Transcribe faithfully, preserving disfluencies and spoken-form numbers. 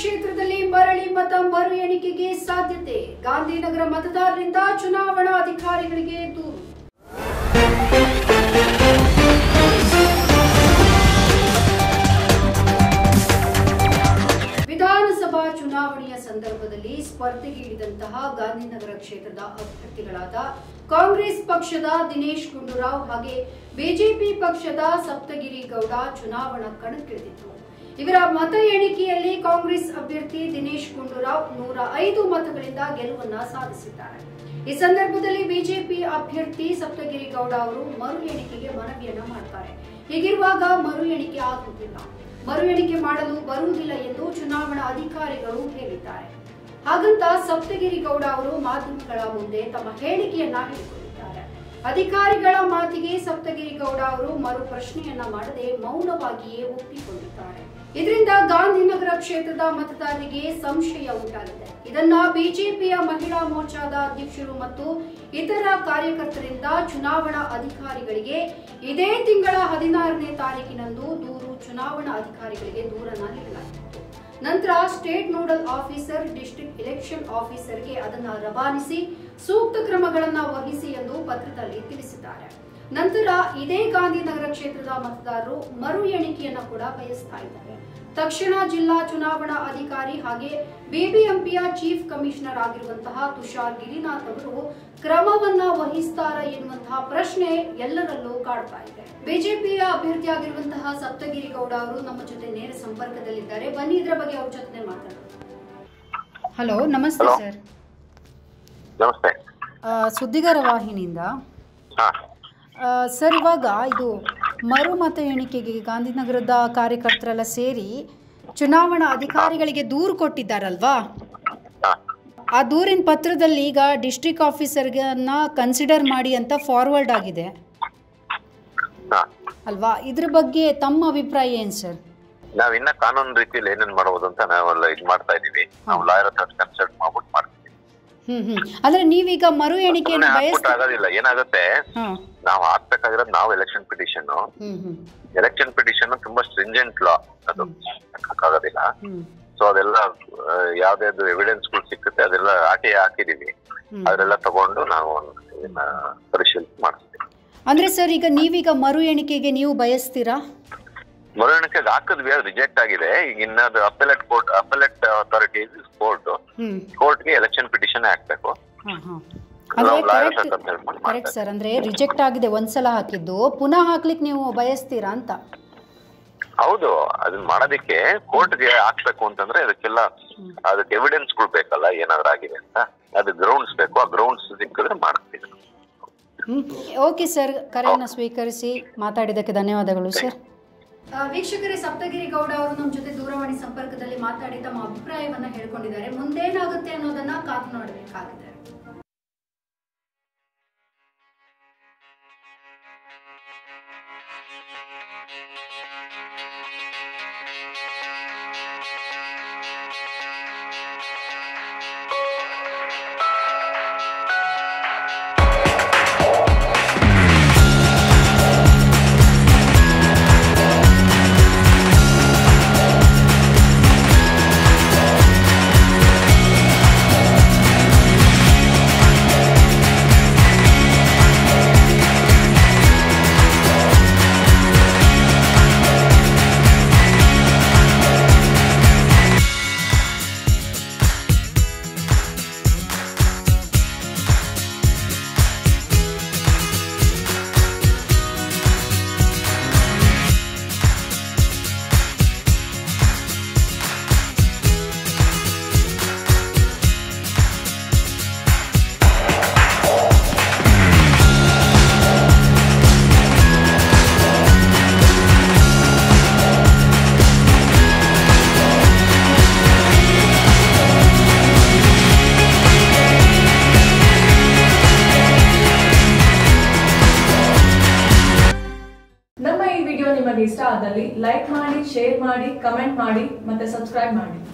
ಕ್ಷೇತ್ರದಲ್ಲಿ ಮರಳಿ ಮತ ಮರು ಎಣಿಕೆಗೆ ಸಾಧ್ಯತೆ ಗಾಂಧಿನಗರ ಮತದಾರರಿಂದ ಚುನಾವಣಾ ಅಧಿಕಾರಿಗಳಿಗೆ ದೂರು ವಿಧಾನಸಭಾ ಚುನಾವಣೆಯ ಸಂದರ್ಭದಲ್ಲಿ ಸ್ಪರ್ಧೆಗಿಳಿದಂತಹ ಗಾಂಧಿನಗರ ಕ್ಷೇತ್ರದ ಅಭ್ಯರ್ಥಿಗಳಾದ ಕಾಂಗ್ರೆಸ್ ಪಕ್ಷದ ದಿನೇಶ್ ಗುಂಡೂರಾವ್ ಹಾಗೆ ಬಿಜೆಪಿ ಪಕ್ಷದ ಸಪ್ತಗಿರಿ ಗೌಡ ಚುನಾವಣಾ ಕಣಕ್ಕಿಳಿದಿದ್ದರು। इवर मत एणिकली कांग्रेस अभ्यर्थी दिनेश गुंडूराव नूरा ऐदु मतगळिंद गेलुवन्न साधिसिद्दारे। ई संदर्भदल्लि बीजेपी अभ्यर्थी सप्तगिरी गौड अवरु मरु एणिकेगे मनवियन्न माडुत्तारे। हीगिरुवाग मरु एणिके आगुत्तिल्ल, मरु एणिके माडलु बरुವುದಿಲ್ಲ एंदु ಚುನಾವಣಾ ಅಧಿಕಾರಿಗಳು ಹೇಳಿದ್ದಾರೆ। ಹಾಗಂತ ಸಪ್ತಗಿರಿ ಗೌಡ ಅವರು ಮಾಧ್ಯಮಗಳ ಮುಂದೆ ತಮ್ಮ ಹೇಳಿಕೆಯನ್ನ ನೀಡಿದ್ದಾರೆ। ಅಧಿಕಾರಿಗಳ ಮಾತಿಗೆ ಸಪ್ತಗಿರಿ ಗೌಡ ಅವರು ಮರು ಪ್ರಶ್ನೆಯನ್ನ ಮಾಡದೆ ಮೌನವಾಗಿಯೇ ಒಪ್ಪಿಕೊಂಡಿದ್ದಾರೆ। ಇದರಿಂದ ಗಾಂಧಿನಗರ ಕ್ಷೇತ್ರದ ಮತದಾರರಿಗೆ ಸಂಶಯ ಉಂಟಾಗಿದೆ। ಇದನ್ನ ಬಿಜೆಪಿಯ ಮಹಿಳಾ ಮೋರ್ಚಾದ ಅಧ್ಯಕ್ಷರು ಮತ್ತು ಇತರ ಕಾರ್ಯಕರ್ತರಿಂದ ಚುನಾವಣಾ ಅಧಿಕಾರಿಗಳಿಗೆ ಇದೇ ತಿಂಗಳ ಹದಿನಾರನೇ ತಾರೀಕಿನಂದು ದೂರು ಚುನಾವಣಾ ಅಧಿಕಾರಿಗಳಿಗೆ ದೂರನ್ನ ನೀಡಲಾಯಿತು। ನಂತರ state nodal officer district election ಆಫೀಸರ್ಗೆ ಅದನ್ನು ರವಾನಿಸಿ ಸೂಕ್ತ ಕ್ರಮಗಳನ್ನು ವಹಿಸಿ ಎಂದು ಪತ್ರದಲ್ಲಿ ತಿಳಿಸಿದ್ದಾರೆ। ನಂತರ ಇದೇ ಗಾಂಧಿನಗರ ಕ್ಷೇತ್ರದ ಮತದಾರರು ಮರು ಎಣಿಕೆಯನ್ನು ಕೂಡ ಬಯಸ್ತಾ ಇದ್ದಾರೆ। ತಕ್ಷಣ ಜಿಲ್ಲಾ ಚುನಾವಣಾ ಅಧಿಕಾರಿ ಹಾಗೆ ಬಿಬಿಎಂಪಿಯ ಚೀಫ್ ಕಮಿಷನರ್ ಆಗಿರುವಂತಹ ತುಷಾರ್ ಗಿರಿನಾಥ್ ಅವರು ಕ್ರಮವನ್ನ ವಹಿಸ್ತಾರಾ ಎನ್ನುವಂತಹ ಪ್ರಶ್ನೆ ಎಲ್ಲರಲ್ಲೂ ಕಾಡ್ತಾ ಇದೆ। ಬಿಜೆಪಿಯ ಅಭ್ಯರ್ಥಿಯಾಗಿರುವಂತಹ ಸಪ್ತಗಿರಿ ಗೌಡ ಅವರು ನಮ್ಮ ಜೊತೆ ನೇರ ಸಂಪರ್ಕದಲ್ಲಿದ್ದಾರೆ। ಬನ್ನಿ ಇದರ ಬಗ್ಗೆ ಅವ್ರ ಜೊತೆ ಮಾತಾಡೋಣ। ಹಲೋ, ನಮಸ್ತೆ ಸರ್। ನಮಸ್ತೆ, ಸುದ್ದಿಗಾರ ವಾಹಿನಿಯಿಂದ। ಸರ್, ಇವಾಗ ಇದು ಮರು ಮತ ಎಣಿಕೆಗೆ ಗಾಂಧಿನಗರದ ಕಾರ್ಯಕರ್ತರೆಲ್ಲ ಸೇರಿ ಚುನಾವಣಾ ಅಧಿಕಾರಿಗಳಿಗೆ ದೂರು ಕೊಟ್ಟಿದ್ದಾರಲ್ವಾ? ಆ ದೂರಿನ ಪತ್ರದಲ್ಲಿ ಈಗ ಡಿಸ್ಟ್ರಿಕ್ಟ್ ಆಫೀಸರ್ಗನ್ನ ಕನ್ಸಿಡರ್ ಮಾಡಿ ಅಂತ ಫಾರ್ವರ್ಡ್ ಆಗಿದೆ ಅಲ್ವಾ? ಇದ್ರ ಬಗ್ಗೆ ತಮ್ಮ ಅಭಿಪ್ರಾಯ ಏನು ಸರ್? ನಾವಿನ್ನ ಕಾನೂನು ರೀತಿಯಲ್ಲಿ ಏನೇನು ಮಾಡಬಹುದು ಅಂತ ನಾವೆಲ್ಲ ಇದು ಮಾಡ್ತಾ ಇದ್ದೀವಿ, ನಾವು ಲಾಯರ್ ಹತ್ರ ಕನ್ಸಲ್ಟ್ ಮಾಡ್ಬಿಟ್ಟು ಮಾಡ್ತೀವಿ। ಹ್ಮ್ ಹ್ಮ್ ಅಂದ್ರೆ ನೀವೀಗ ಮರು ಎಣಿಕೆಯನ್ನು ಬಯಸ್ತಾಗೋದಿಲ್ಲ, ಏನಾಗುತ್ತೆ ನಾವು ಹಾಕ್ಬೇಕಾಗಿರೋದು ನಾವು ಎಲೆಕ್ಷನ್ ಪಿಟಿಷನ್ ಎಲೆಕ್ಷನ್ ಪಿಟಿಷನ್ ತುಂಬಾ ಸ್ಟ್ರಿಂಜೆಂಟ್ ಲಾ, ಅದು ಹಾಕೋದಿಲ್ಲ। ಸೊ ಅದೆಲ್ಲ ಯಾವ್ದಾದ್ರು ಎವಿಡೆನ್ಸ್ ಗಳು ಸಿಕ್ಕುತ್ತೆ ಅದೆಲ್ಲ ಹಾಕಿ ಹಾಕಿದೀವಿ, ಅದೆಲ್ಲ ತಗೊಂಡು ನಾವು ಪರಿಶೀಲನೆ ಮಾಡಿಸ್ತೀವಿ। ಅಂದ್ರೆ ಸರ್, ಈಗ ನೀವೀಗ ಮರು ಎಣಿಕೆಗೆ ನೀವು ಬಯಸ್ತೀರಾ? ಮರು ಎಣಿಕೆಗೆ ಹಾಕಿದ್ವಿ, ಅದು ರಿಜೆಕ್ಟ್ ಆಗಿದೆ। ಈಗ ಇನ್ನೊಂದು appellate court appellate authorities court ಕೋರ್ಟ್ಗೆ ಎಲೆಕ್ಷನ್ ಪಿಟಿಷನ್ ಹಾಕ್ಬೇಕು। ಕರೆಕ್ಟ್ ಸರ್, ಅಂದ್ರೆ ರಿಜೆಕ್ಟ್ ಆಗಿದೆ, ಒಂದ್ಸಲ ಹಾಕಿದ್ದು ಪುನಃ ಹಾಕ್ಲಿಕ್ಕೆ ನೀವು ಬಯಸ್ತೀರಾ ಅಂತ? ಹೌದು, ಅದನ್ನ ಮಾಡೋದಕ್ಕೆ ಕೋರ್ಟ್ಗೆ ಹಾಕ್ಬೇಕು ಅಂತಂದ್ರೆ ಅದಕ್ಕೆಲ್ಲ ಅದಕ್ಕೆ ಎವಿಡೆನ್ಸ್ ಗಳು ಬೇಕಲ್ಲ, ಏನಾದ್ರೂ ಆಗಿದೆ ಅಂತ, ಅದು ಗ್ರೌಂಡ್ಸ್ ಬೇಕು, ಆ ಗ್ರೌಂಡ್ಸ್ ಸಿಕ್ಕಿದ್ರೆ ಮಾಡ್ತೀವಿ। ಓಕೆ ಸರ್, ಕರೆಯನ್ನು ಸ್ವೀಕರಿಸಿ ಮಾತಾಡಿದಕ್ಕೆ ಧನ್ಯವಾದಗಳು ಸರ್। ವೀಕ್ಷಕರೇ, ಸಪ್ತಗಿರಿ ಗೌಡ ಅವರು ನಮ್ಮ ಜೊತೆ ದೂರವಾಣಿ ಸಂಪರ್ಕದಲ್ಲಿ ಮಾತಾಡಿ ತಮ್ಮ ಅಭಿಪ್ರಾಯವನ್ನ ಹೇಳ್ಕೊಂಡಿದ್ದಾರೆ। ಮುಂದೇನಾಗುತ್ತೆ ಅನ್ನೋದನ್ನ ಕಾದು ನೋಡಬೇಕಾಗಿದೆ। ನಮ್ಮ ಈ ವಿಡಿಯೋ ನಿಮಗೆ ಇಷ್ಟ ಆದಲ್ಲಿ ಲೈಕ್ ಮಾಡಿ, ಶೇರ್ ಮಾಡಿ, ಕಮೆಂಟ್ ಮಾಡಿ ಮತ್ತೆ ಸಬ್ಸ್ಕ್ರೈಬ್ ಮಾಡಿ।